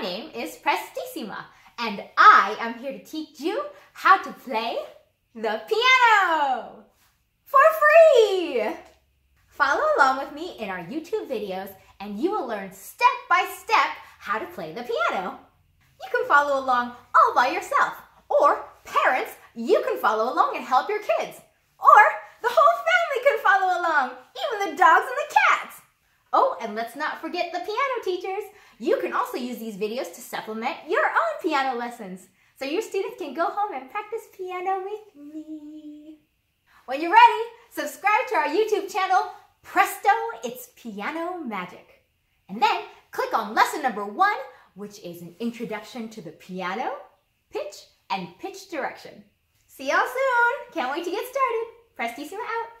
My name is Prestissima, and I am here to teach you how to play the piano for free! Follow along with me in our YouTube videos, and you will learn step by step how to play the piano. You can follow along all by yourself, or parents, you can follow along and help your kids, or the whole family can follow along, even the dogs and the cats. Oh, and let's not forget the piano teachers. You can also use these videos to supplement your own piano lessons, so your students can go home and practice piano with me. When you're ready, subscribe to our YouTube channel, Presto! It's Piano Magic. And then click on lesson number 1, which is an introduction to the piano, pitch, and pitch direction. See y'all soon. Can't wait to get started. Prestissima out.